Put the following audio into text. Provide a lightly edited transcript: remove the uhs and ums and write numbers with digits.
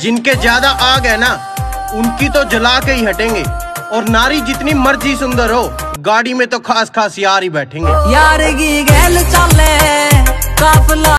जिनके ज्यादा आग है ना उनकी तो जला के ही हटेंगे, और नारी जितनी मर्जी सुंदर हो गाड़ी में तो खास खास यार ही बैठेंगे। यार की गैल चले काफला।